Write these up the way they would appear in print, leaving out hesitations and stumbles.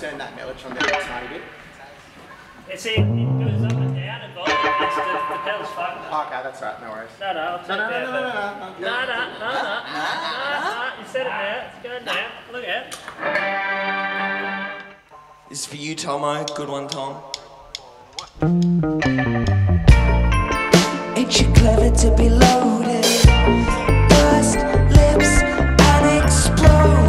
Turn that melody on there a tiny bit. It's it goes up and down and volume. It's the pedal's fucked up. Okay, that's right, no worries. No, no, I'll take that. No, you said it now. It's going down. Look at it. This is for you, Tomo. Good one, Tom. Ain't you clever to be loaded? Burst lips and explode.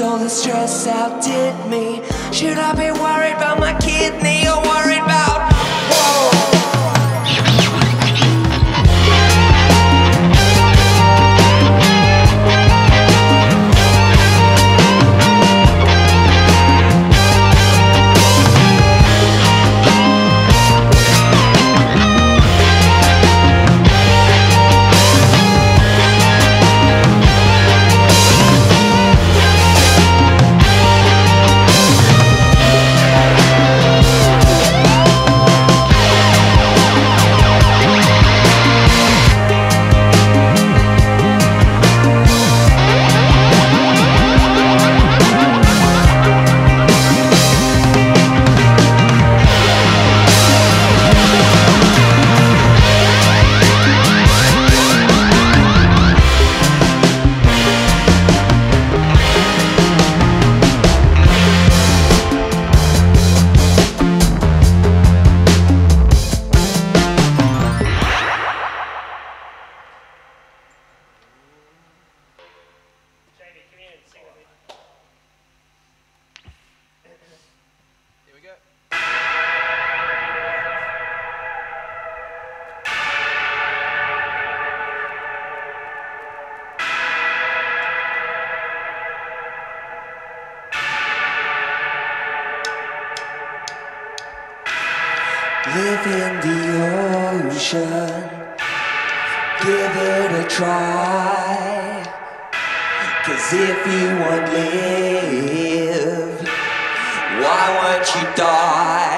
All the stress outdid me. Should I be worried about my kidney or worried about whoa? the ocean. Give it a try, 'cause if you won't live, why won't you die?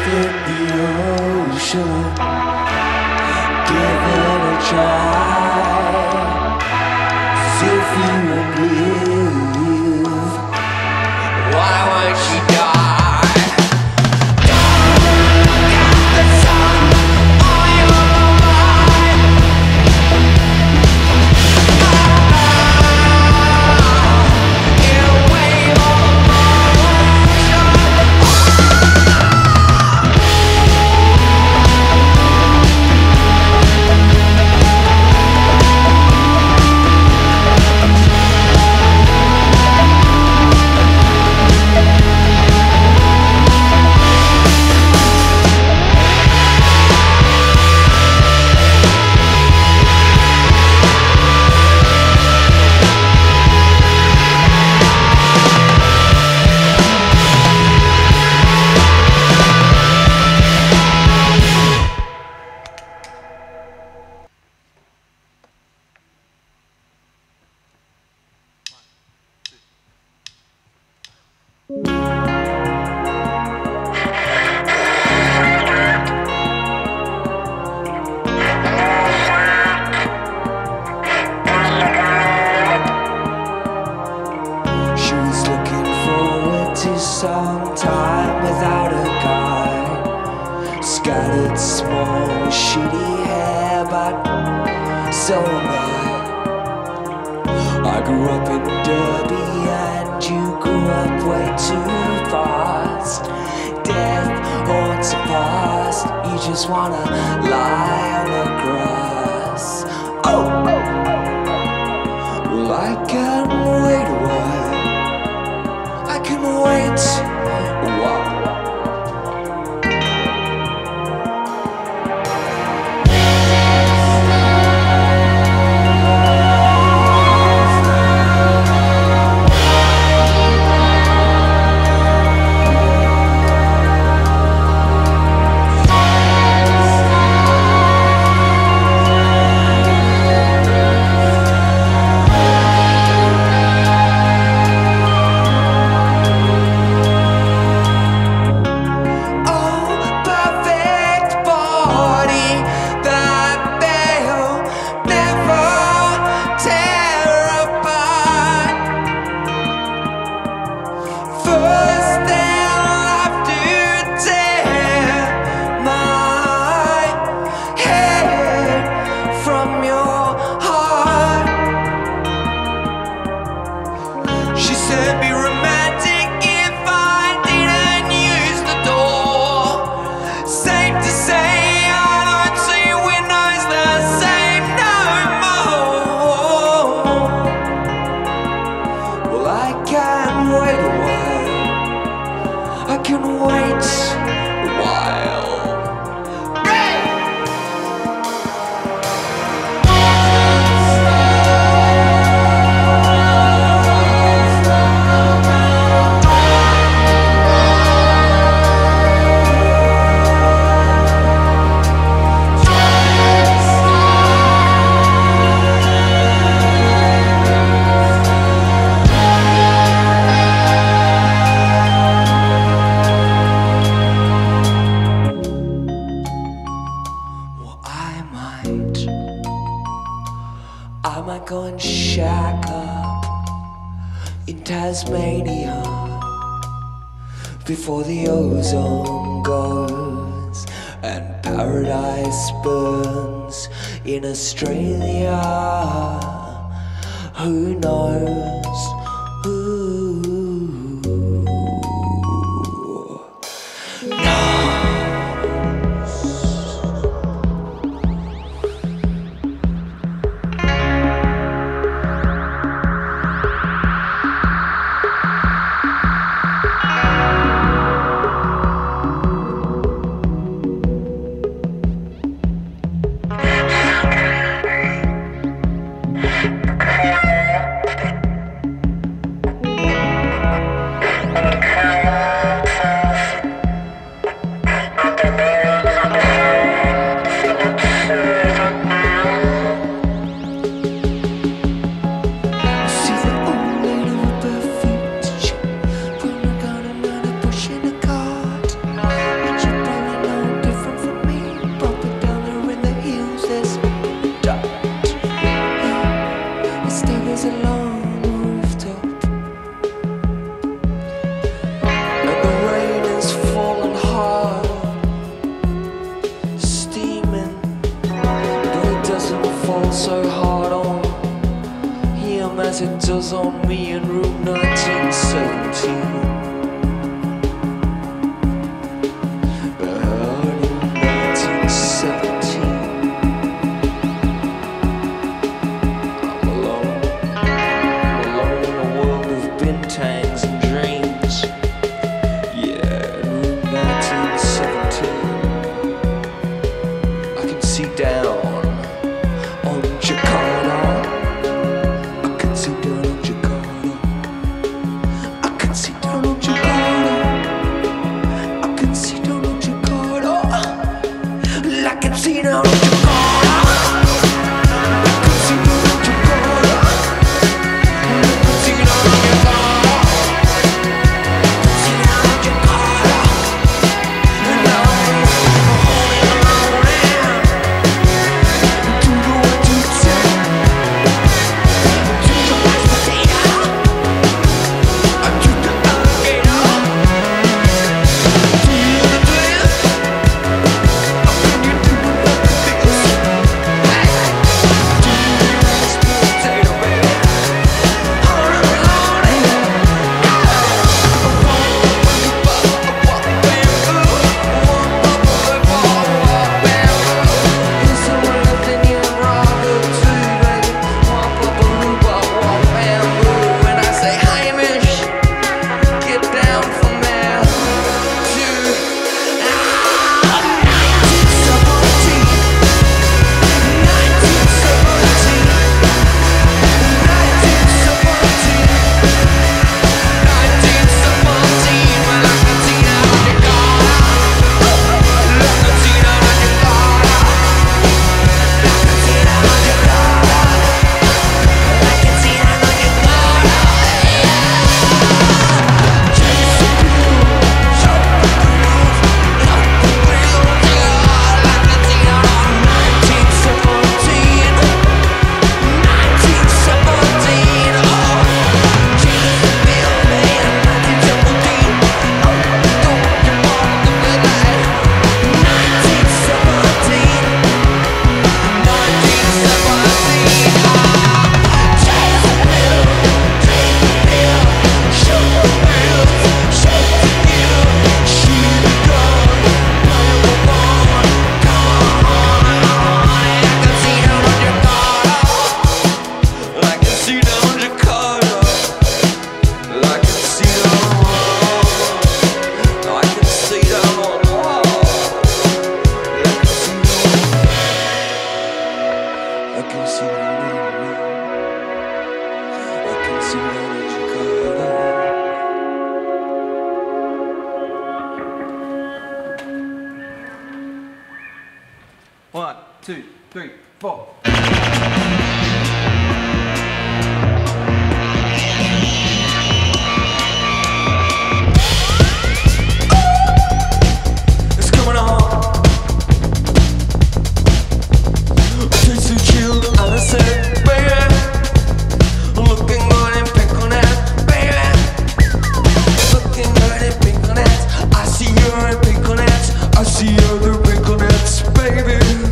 Visit the ocean, give it a try. See if you will believe. Why won't she die? Some time without a guide, scattered small, shitty hair, but so am I. I grew up in Derby and you grew up way too fast. Death haunts the past, you just wanna lie on the grass. Oh, well, I can wait a while. Wait, wow. Tasmania, before the ozone goes and paradise burns in Australia. Who knows? Who what it does on me in room 1917. I see other pickle nuts, baby. Oh!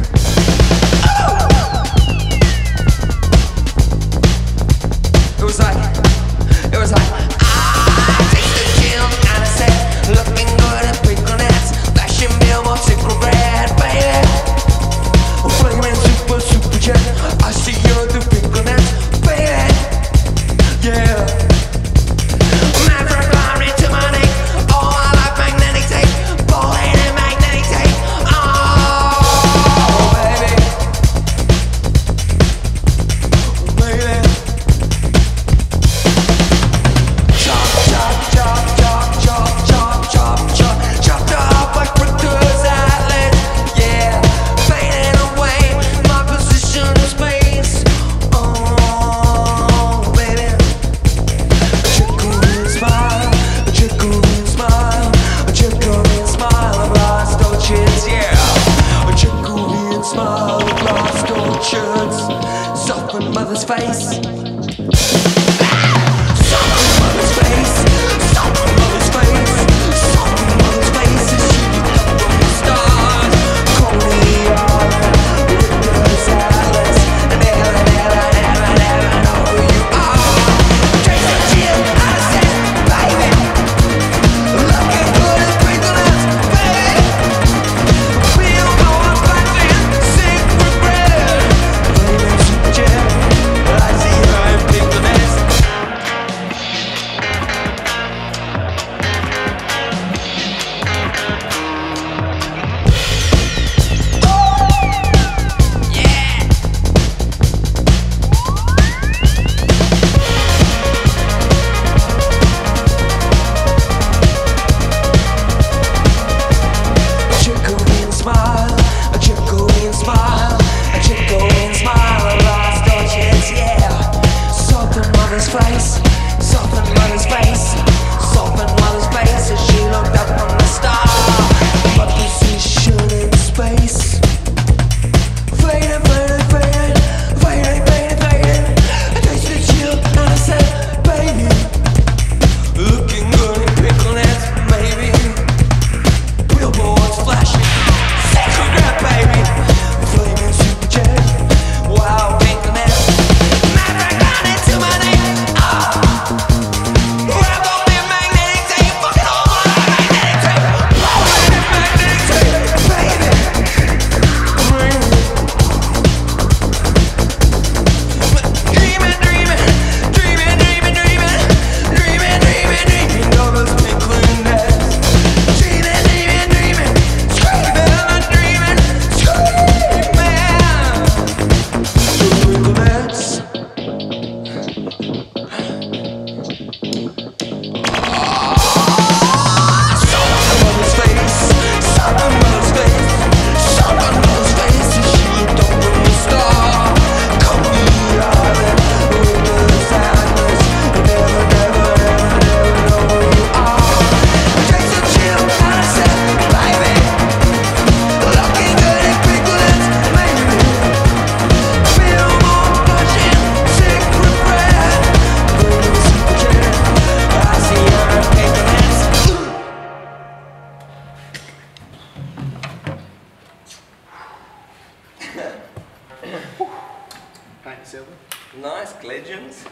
Silver. Nice, legends.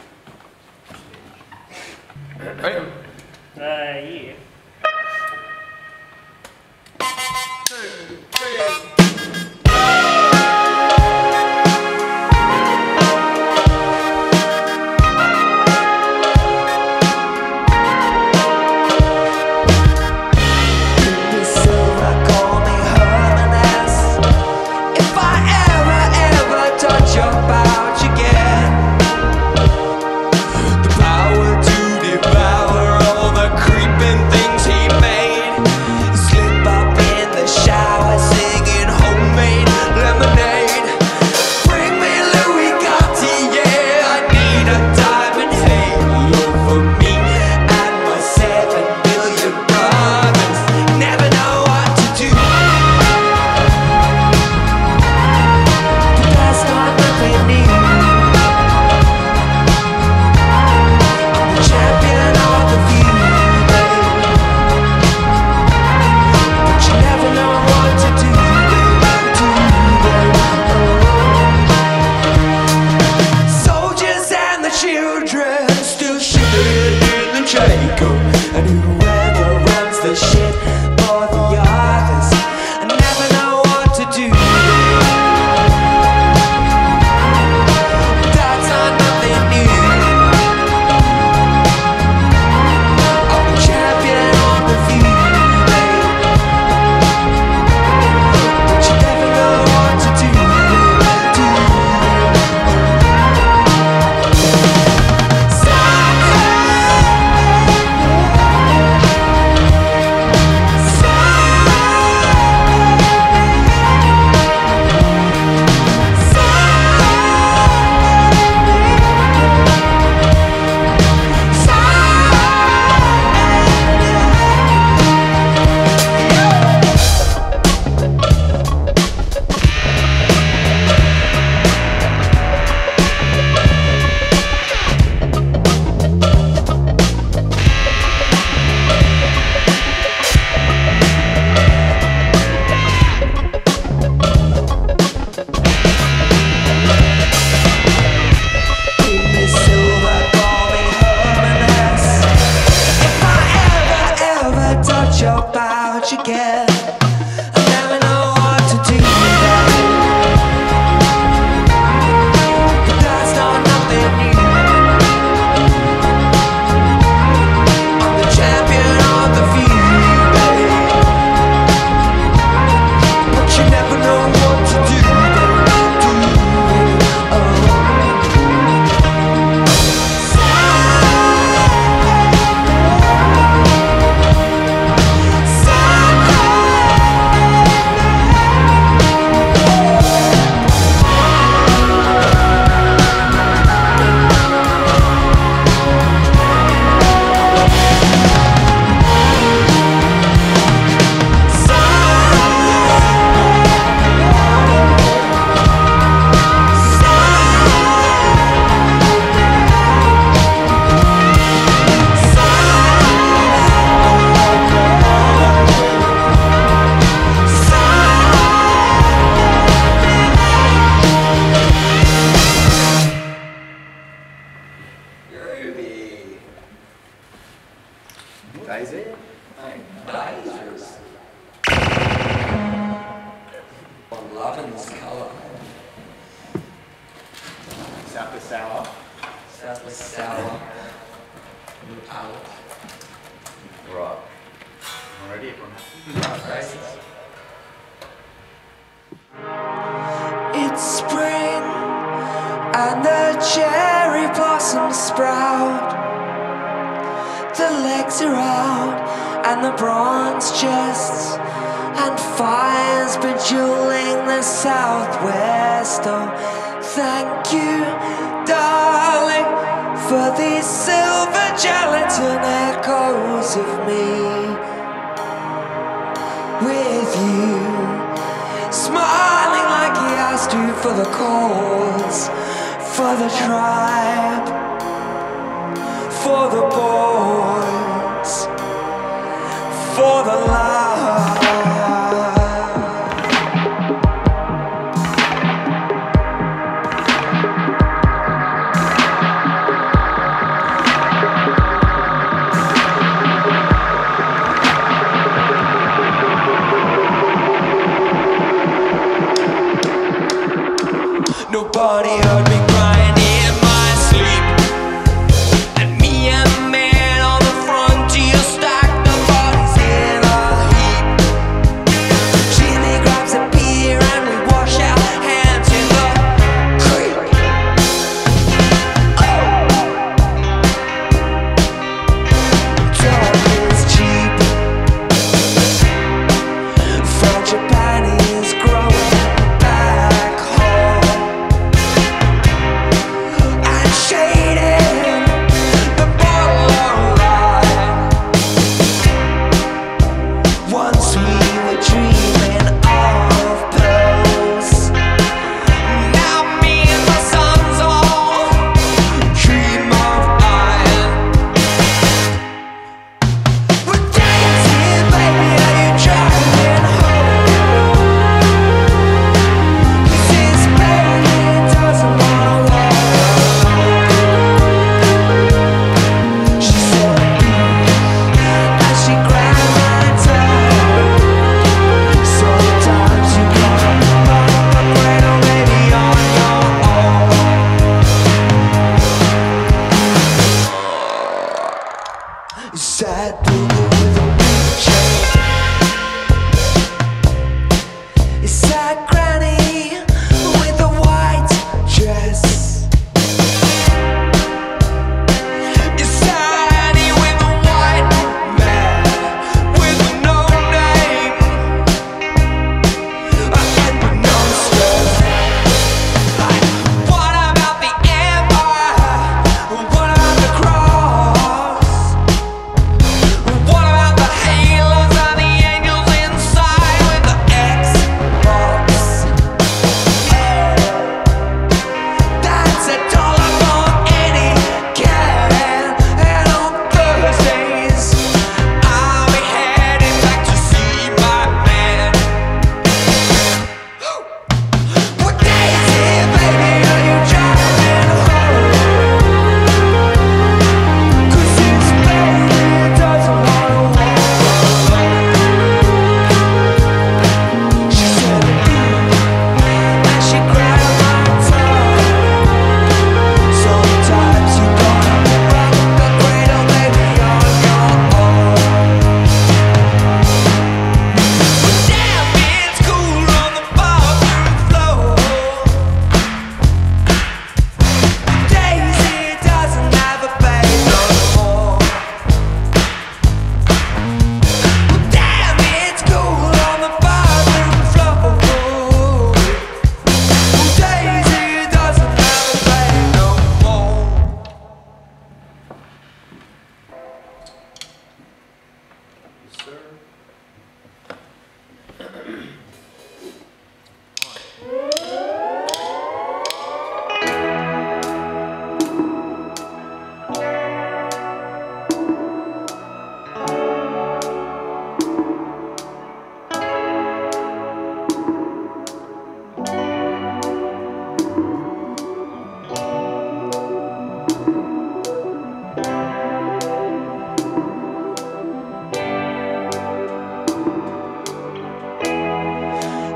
Yeah. 2, 3.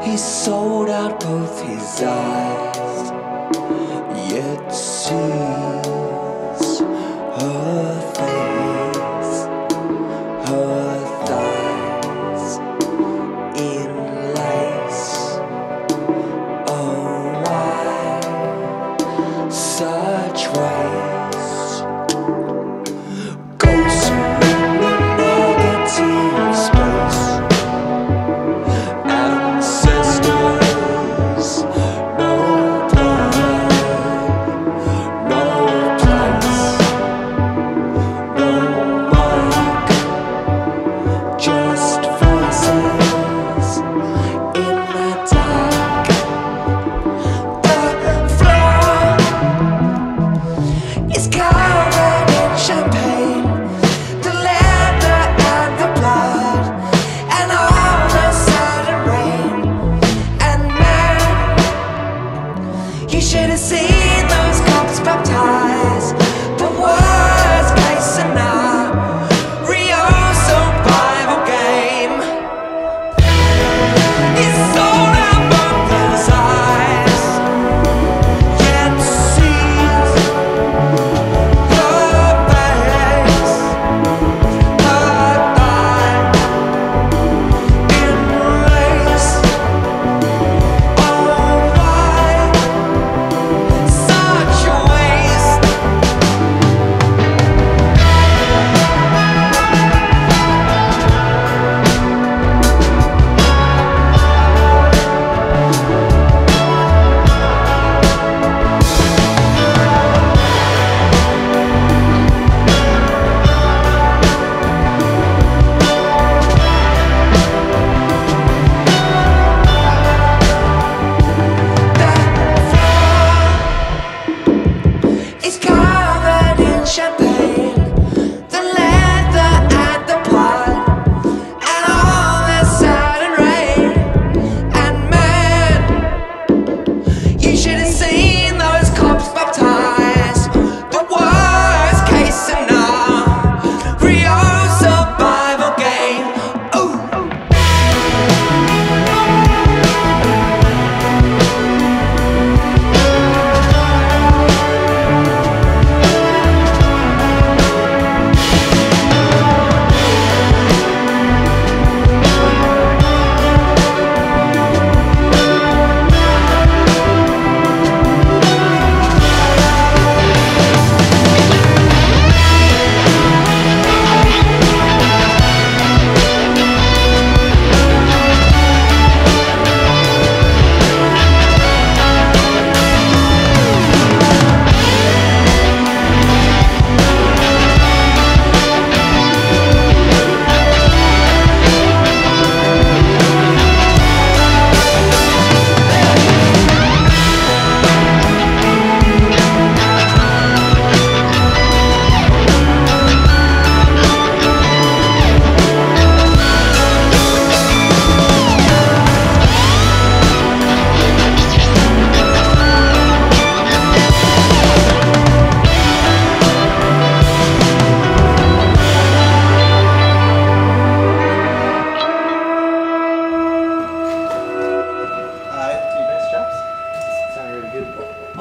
He sold out both his eyes, yet sees her face, her thighs in lace. Oh, why such waste?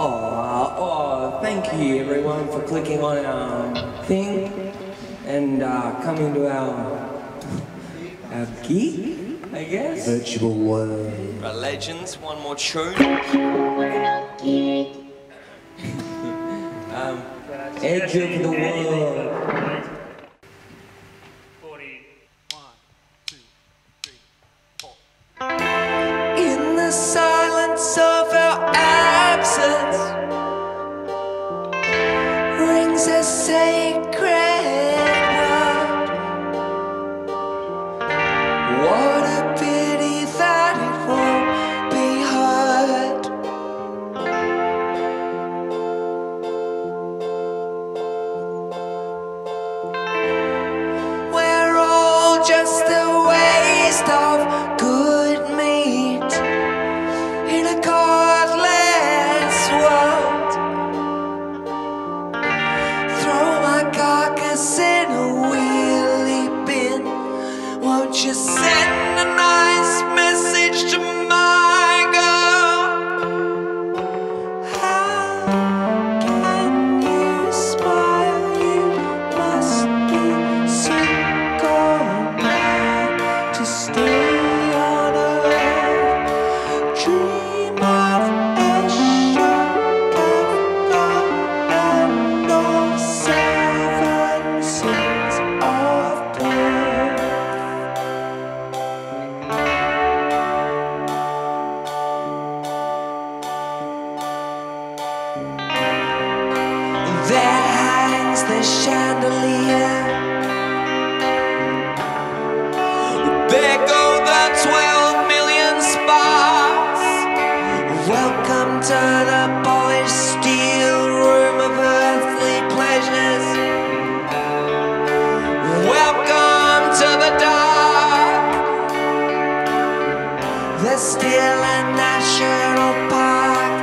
Oh, thank you everyone for clicking on our thing and coming to our gig, I guess. Virtual world. Right, legends, one more tune. Edge of the world. 41, 2, 3, 4. In the silence of our absence rings a sacred word. What a pity that it won't be heard. We're all just a waste of good meat in a godless world. Throw my carcass in a wheelie bin. Won't you send a nice message to my girl? How can you smile? You must be so cold now to stay on earth. Dream of a shock of love and no 7 seas of birth. There hangs the chandelier. There go the 12 million sparks. Welcome to the polished steel room of earthly pleasures. Welcome to the dark. The steel and national park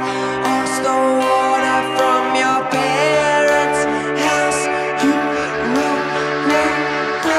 holds the water from your parents' house. You run. But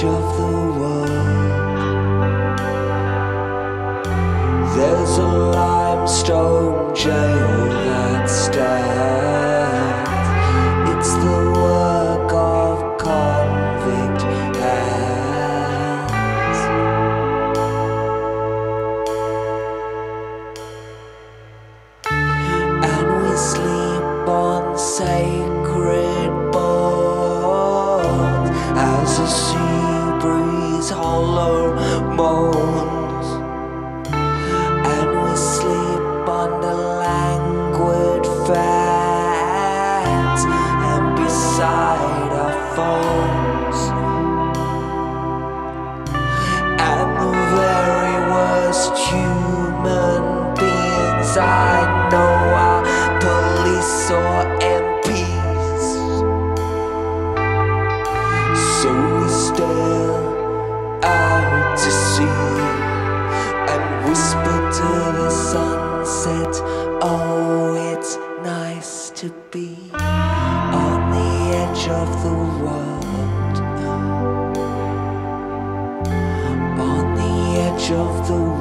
edge of the world. There's a limestone jail that stands. It's the work of convict hands. And we sleep on sacred bones as a sea breeze hollow moans. And we sleep under languid fans and beside our phones. And the very worst human beings I know are police or MPs. So we stare out to sea and whisper to the sunset, oh, it's nice to be on the edge of the world. On the edge of the world.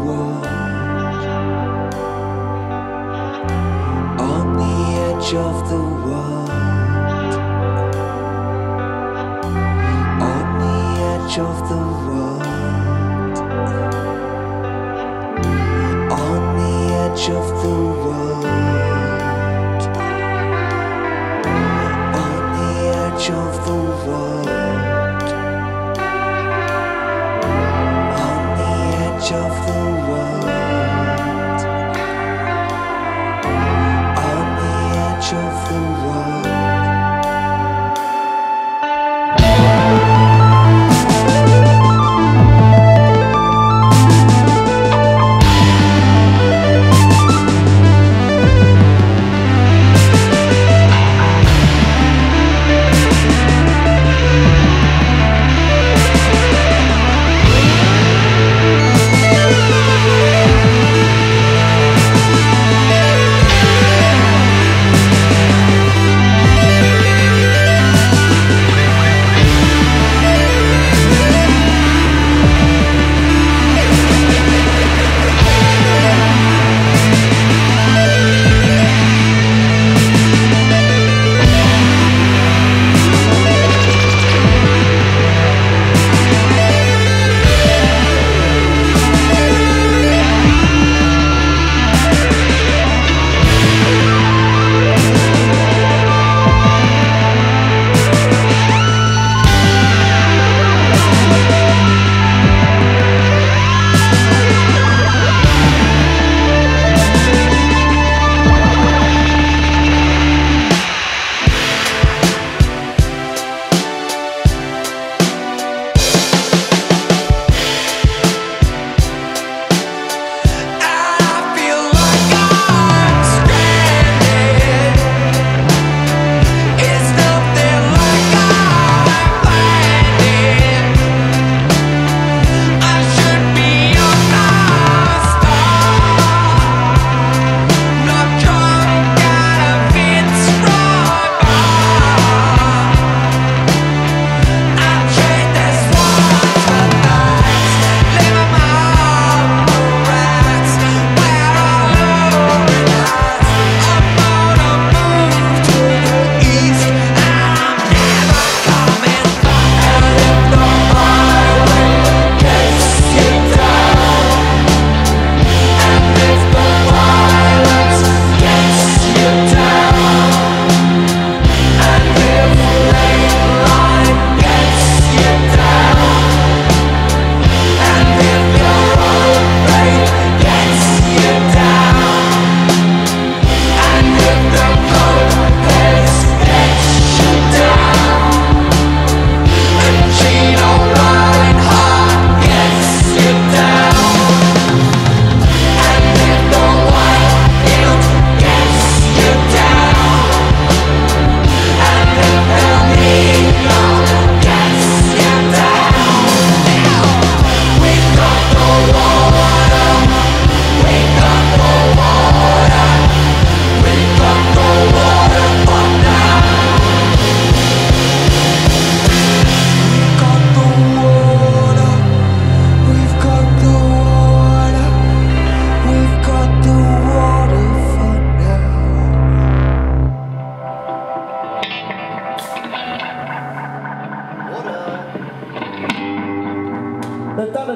Of the world, on the edge of the world, on the edge of the world, on the edge of the world, on the edge of the world. Of the world.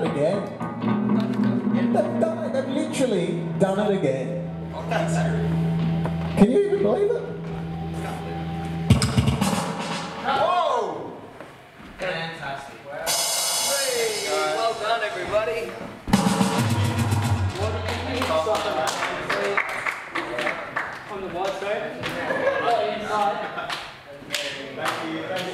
it again. They've literally done it again. Can you even believe it? Whoa! Fantastic. Wow. Hey, well done, everybody. From the wide side. Thank you.